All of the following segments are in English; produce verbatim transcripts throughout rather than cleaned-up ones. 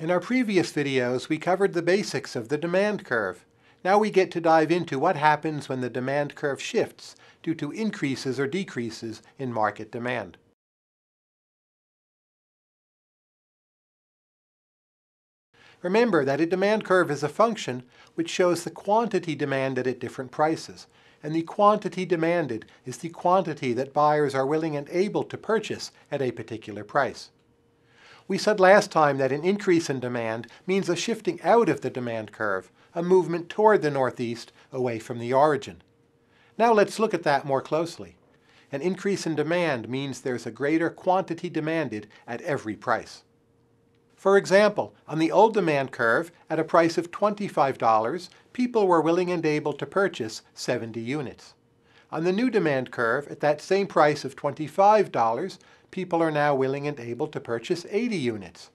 In our previous videos, we covered the basics of the demand curve. Now we get to dive into what happens when the demand curve shifts due to increases or decreases in market demand. Remember that a demand curve is a function which shows the quantity demanded at different prices, and the quantity demanded is the quantity that buyers are willing and able to purchase at a particular price. We said last time that an increase in demand means a shifting out of the demand curve, a movement toward the northeast, away from the origin. Now let's look at that more closely. An increase in demand means there's a greater quantity demanded at every price. For example, on the old demand curve, at a price of twenty-five dollars, people were willing and able to purchase seventy units. On the new demand curve, at that same price of twenty-five dollars, people are now willing and able to purchase eighty units.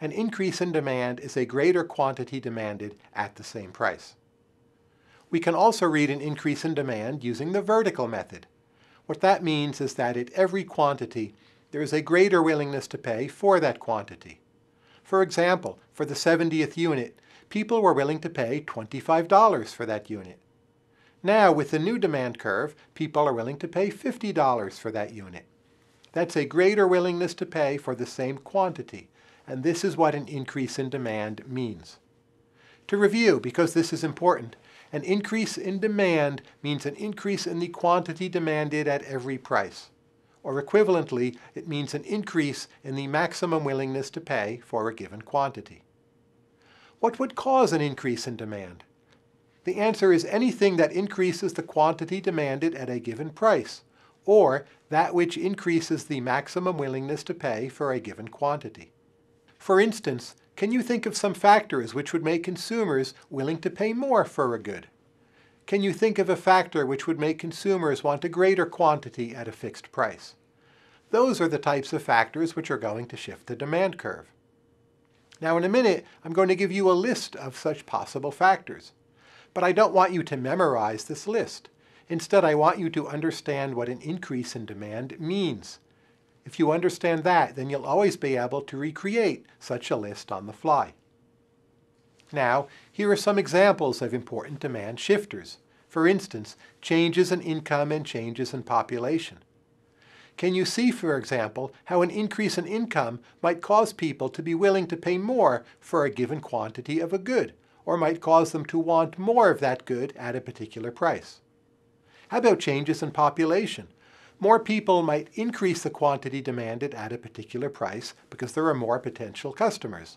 An increase in demand is a greater quantity demanded at the same price. We can also read an increase in demand using the vertical method. What that means is that at every quantity, there is a greater willingness to pay for that quantity. For example, for the seventieth unit, people were willing to pay twenty-five dollars for that unit. Now, with the new demand curve, people are willing to pay fifty dollars for that unit. That's a greater willingness to pay for the same quantity, and this is what an increase in demand means. To review, because this is important, an increase in demand means an increase in the quantity demanded at every price. Or equivalently, it means an increase in the maximum willingness to pay for a given quantity. What would cause an increase in demand? The answer is anything that increases the quantity demanded at a given price, or that which increases the maximum willingness to pay for a given quantity. For instance, can you think of some factors which would make consumers willing to pay more for a good? Can you think of a factor which would make consumers want a greater quantity at a fixed price? Those are the types of factors which are going to shift the demand curve. Now in a minute, I'm going to give you a list of such possible factors. But I don't want you to memorize this list. Instead, I want you to understand what an increase in demand means. If you understand that, then you'll always be able to recreate such a list on the fly. Now, here are some examples of important demand shifters. For instance, changes in income and changes in population. Can you see, for example, how an increase in income might cause people to be willing to pay more for a given quantity of a good, or might cause them to want more of that good at a particular price? How about changes in population? More people might increase the quantity demanded at a particular price because there are more potential customers.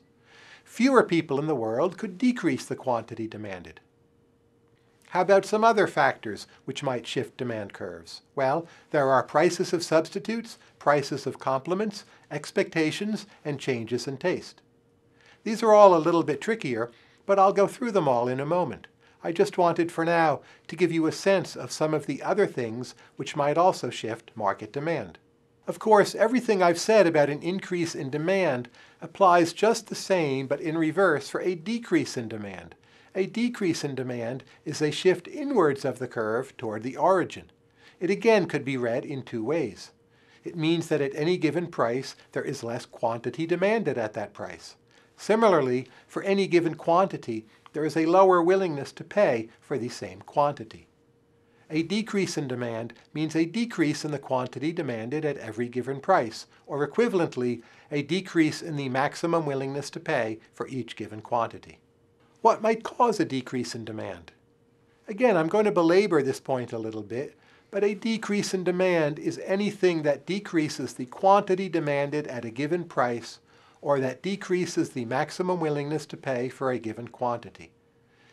Fewer people in the world could decrease the quantity demanded. How about some other factors which might shift demand curves? Well, there are prices of substitutes, prices of complements, expectations, and changes in taste. These are all a little bit trickier, but I'll go through them all in a moment. I just wanted for now to give you a sense of some of the other things which might also shift market demand. Of course, everything I've said about an increase in demand applies just the same, but in reverse for a decrease in demand. A decrease in demand is a shift inwards of the curve toward the origin. It again could be read in two ways. It means that at any given price, there is less quantity demanded at that price. Similarly, for any given quantity, there is a lower willingness to pay for the same quantity. A decrease in demand means a decrease in the quantity demanded at every given price, or equivalently, a decrease in the maximum willingness to pay for each given quantity. What might cause a decrease in demand? Again, I'm going to belabor this point a little bit, but a decrease in demand is anything that decreases the quantity demanded at a given price, or that decreases the maximum willingness to pay for a given quantity.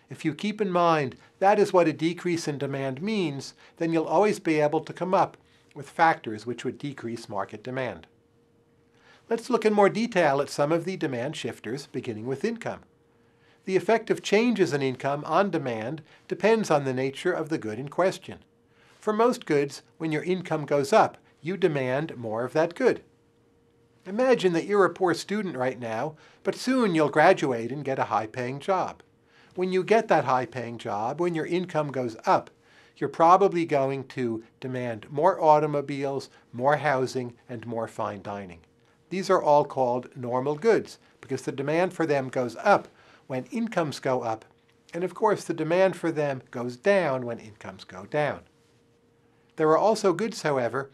If you keep in mind that is what a decrease in demand means, then you'll always be able to come up with factors which would decrease market demand. Let's look in more detail at some of the demand shifters, beginning with income. The effect of changes in income on demand depends on the nature of the good in question. For most goods, when your income goes up, you demand more of that good. Imagine that you're a poor student right now, but soon you'll graduate and get a high-paying job. When you get that high-paying job, when your income goes up, you're probably going to demand more automobiles, more housing, and more fine dining. These are all called normal goods because the demand for them goes up when incomes go up, and of course the demand for them goes down when incomes go down. There are also goods, however,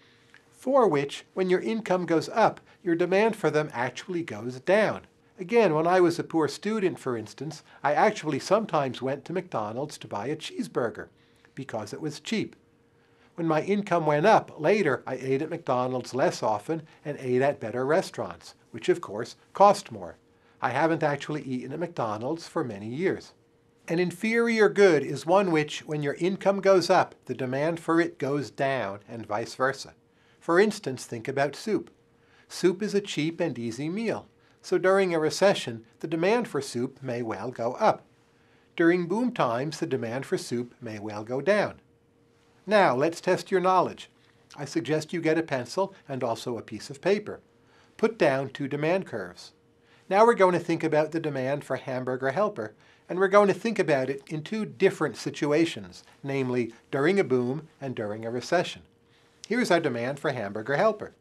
for which, when your income goes up, your demand for them actually goes down. Again, when I was a poor student, for instance, I actually sometimes went to McDonald's to buy a cheeseburger because it was cheap. When my income went up, later I ate at McDonald's less often and ate at better restaurants, which of course cost more. I haven't actually eaten at McDonald's for many years. An inferior good is one which, when your income goes up, the demand for it goes down and vice versa. For instance, think about soup. Soup is a cheap and easy meal. So during a recession, the demand for soup may well go up. During boom times, the demand for soup may well go down. Now, let's test your knowledge. I suggest you get a pencil and also a piece of paper. Put down two demand curves. Now we're going to think about the demand for hamburger helper, and we're going to think about it in two different situations, namely during a boom and during a recession. Here's our demand for hamburger helper.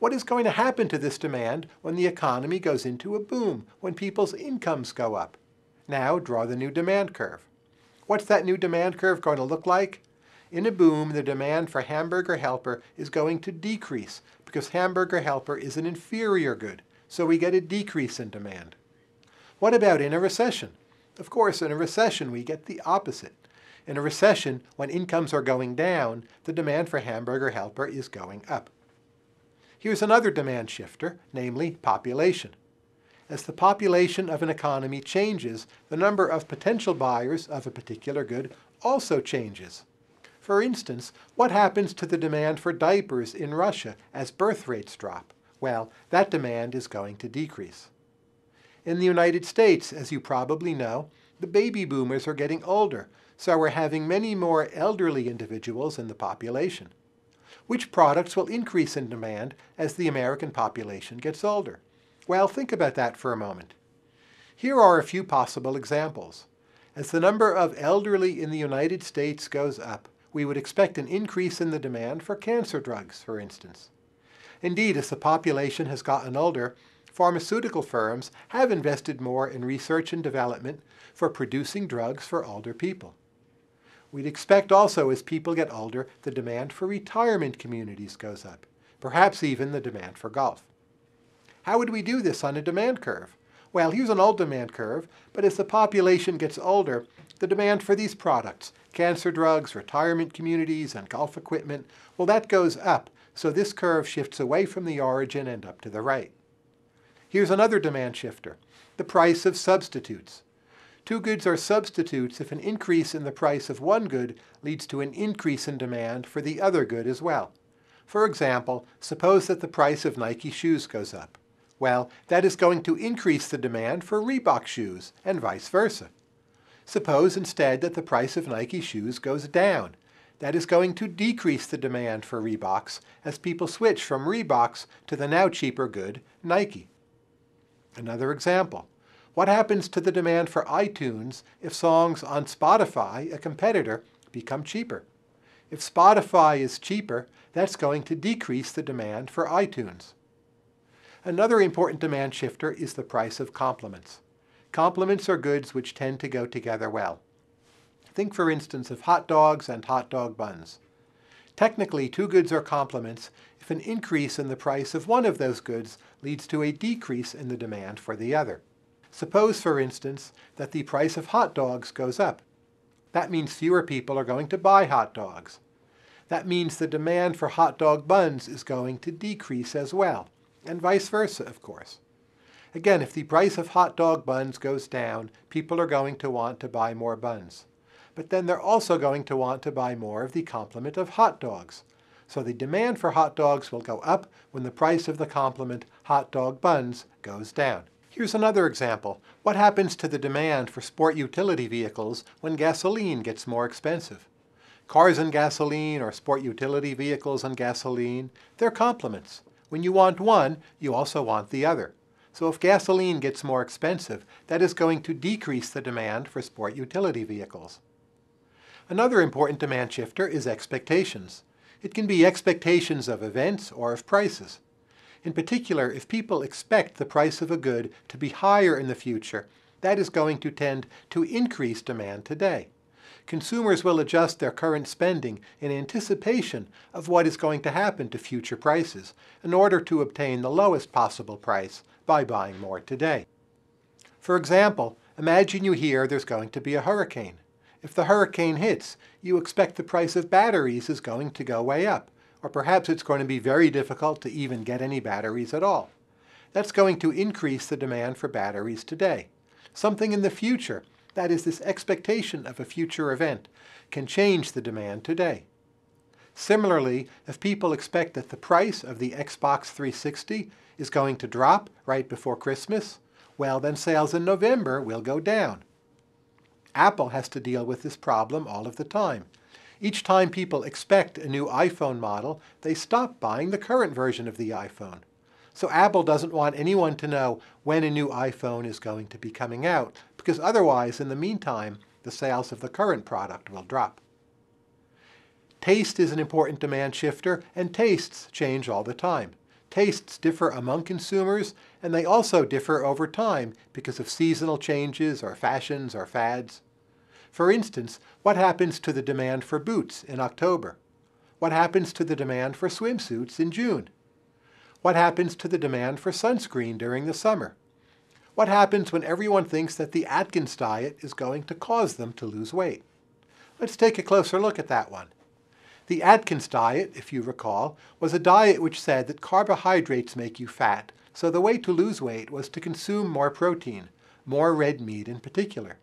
What is going to happen to this demand when the economy goes into a boom, when people's incomes go up? Now draw the new demand curve. What's that new demand curve going to look like? In a boom, the demand for hamburger helper is going to decrease because hamburger helper is an inferior good, so we get a decrease in demand. What about in a recession? Of course, in a recession we get the opposite. In a recession, when incomes are going down, the demand for hamburger helper is going up. Here's another demand shifter, namely population. As the population of an economy changes, the number of potential buyers of a particular good also changes. For instance, what happens to the demand for diapers in Russia as birth rates drop? Well, that demand is going to decrease. In the United States, as you probably know, the baby boomers are getting older, so we're having many more elderly individuals in the population. Which products will increase in demand as the American population gets older? Well, think about that for a moment. Here are a few possible examples. As the number of elderly in the United States goes up, we would expect an increase in the demand for cancer drugs, for instance. Indeed, as the population has gotten older, pharmaceutical firms have invested more in research and development for producing drugs for older people. We'd expect also, as people get older, the demand for retirement communities goes up, perhaps even the demand for golf. How would we do this on a demand curve? Well, here's an old demand curve, but as the population gets older, the demand for these products, cancer drugs, retirement communities, and golf equipment, well, that goes up, so this curve shifts away from the origin and up to the right. Here's another demand shifter, the price of substitutes. Two goods are substitutes if an increase in the price of one good leads to an increase in demand for the other good as well. For example, suppose that the price of Nike shoes goes up. Well, that is going to increase the demand for Reebok shoes, and vice versa. Suppose instead that the price of Nike shoes goes down. That is going to decrease the demand for Reeboks as people switch from Reeboks to the now cheaper good, Nike. Another example. What happens to the demand for iTunes if songs on Spotify, a competitor, become cheaper? If Spotify is cheaper, that's going to decrease the demand for iTunes. Another important demand shifter is the price of complements. Complements are goods which tend to go together well. Think, for instance, of hot dogs and hot dog buns. Technically, two goods are complements if an increase in the price of one of those goods leads to a decrease in the demand for the other. Suppose, for instance, that the price of hot dogs goes up. That means fewer people are going to buy hot dogs. That means the demand for hot dog buns is going to decrease as well, and vice versa, of course. Again, if the price of hot dog buns goes down, people are going to want to buy more buns. But then they're also going to want to buy more of the complement of hot dogs. So the demand for hot dogs will go up when the price of the complement hot dog buns goes down. Here's another example. What happens to the demand for sport utility vehicles when gasoline gets more expensive? Cars and gasoline, or sport utility vehicles and gasoline, they're complements. When you want one, you also want the other. So if gasoline gets more expensive, that is going to decrease the demand for sport utility vehicles. Another important demand shifter is expectations. It can be expectations of events or of prices. In particular, if people expect the price of a good to be higher in the future, that is going to tend to increase demand today. Consumers will adjust their current spending in anticipation of what is going to happen to future prices in order to obtain the lowest possible price by buying more today. For example, imagine you hear there's going to be a hurricane. If the hurricane hits, you expect the price of batteries is going to go way up, or perhaps it's going to be very difficult to even get any batteries at all. That's going to increase the demand for batteries today. Something in the future, that is, this expectation of a future event, can change the demand today. Similarly, if people expect that the price of the Xbox three sixty is going to drop right before Christmas, well, then sales in November will go down. Apple has to deal with this problem all of the time. Each time people expect a new iPhone model, they stop buying the current version of the iPhone. So Apple doesn't want anyone to know when a new iPhone is going to be coming out, because otherwise, in the meantime, the sales of the current product will drop. Taste is an important demand shifter, and tastes change all the time. Tastes differ among consumers, and they also differ over time because of seasonal changes or fashions or fads. For instance, what happens to the demand for boots in October? What happens to the demand for swimsuits in June? What happens to the demand for sunscreen during the summer? What happens when everyone thinks that the Atkins diet is going to cause them to lose weight? Let's take a closer look at that one. The Atkins diet, if you recall, was a diet which said that carbohydrates make you fat, so the way to lose weight was to consume more protein, more red meat in particular.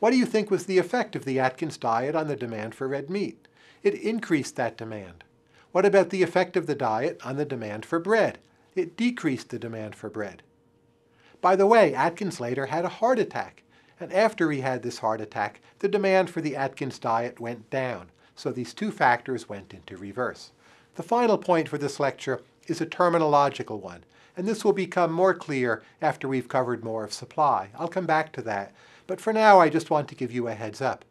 What do you think was the effect of the Atkins diet on the demand for red meat? It increased that demand. What about the effect of the diet on the demand for bread? It decreased the demand for bread. By the way, Atkins later had a heart attack, and after he had this heart attack, the demand for the Atkins diet went down, so these two factors went into reverse. The final point for this lecture is a terminological one, and this will become more clear after we've covered more of supply. I'll come back to that, but for now I just want to give you a heads up.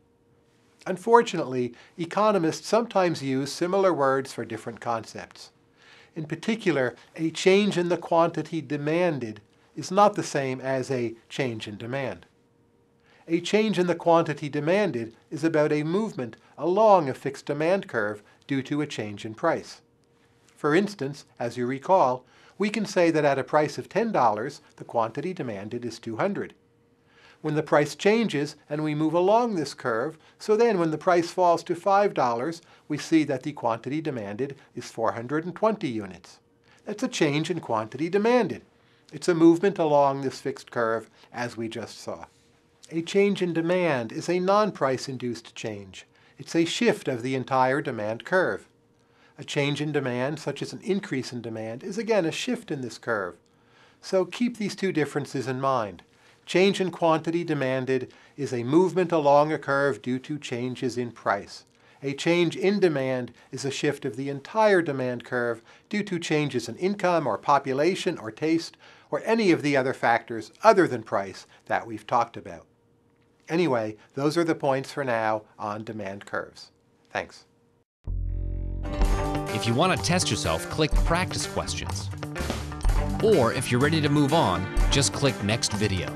Unfortunately, economists sometimes use similar words for different concepts. In particular, a change in the quantity demanded is not the same as a change in demand. A change in the quantity demanded is about a movement along a fixed demand curve due to a change in price. For instance, as you recall, we can say that at a price of ten dollars, the quantity demanded is two hundred dollars. When the price changes and we move along this curve, so then when the price falls to five dollars, we see that the quantity demanded is four hundred twenty units. That's a change in quantity demanded. It's a movement along this fixed curve, as we just saw. A change in demand is a non-price induced change. It's a shift of the entire demand curve. A change in demand, such as an increase in demand, is again a shift in this curve. So keep these two differences in mind. Change in quantity demanded is a movement along a curve due to changes in price. A change in demand is a shift of the entire demand curve due to changes in income or population or taste or any of the other factors other than price that we've talked about. Anyway, those are the points for now on demand curves. Thanks. If you want to test yourself, click Practice Questions. Or if you're ready to move on, just click Next Video.